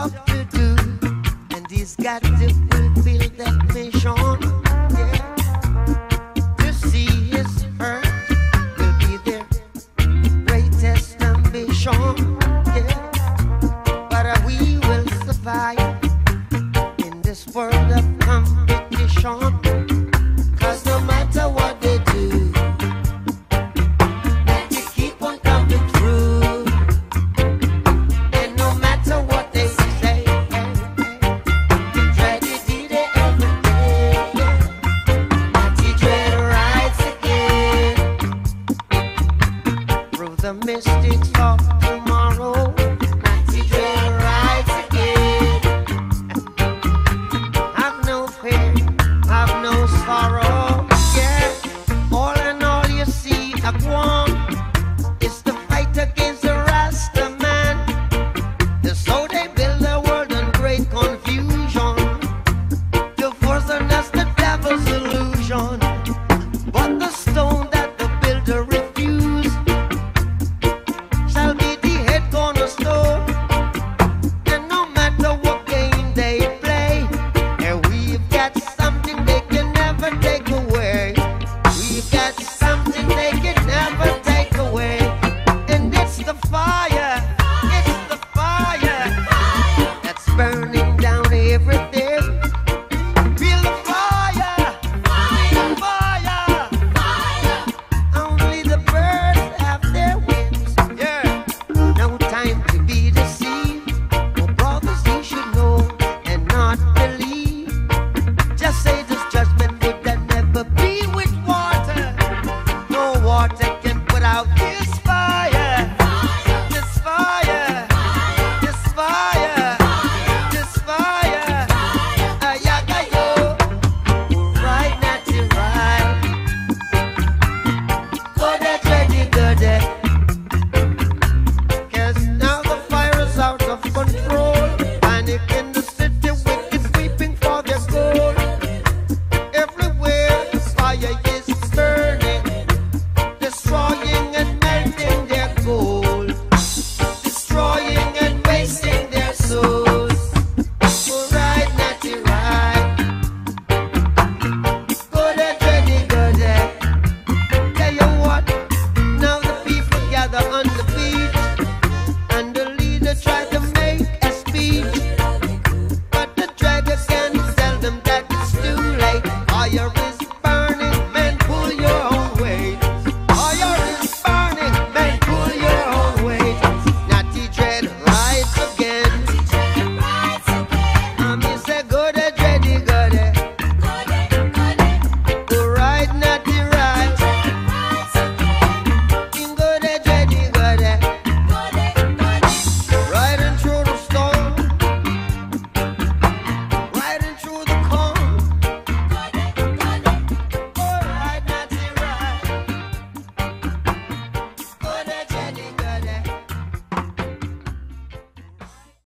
job to do, and he's got to fulfill that mission. Yeah. To see his earth will be their greatest ambition. Yeah. But we will survive.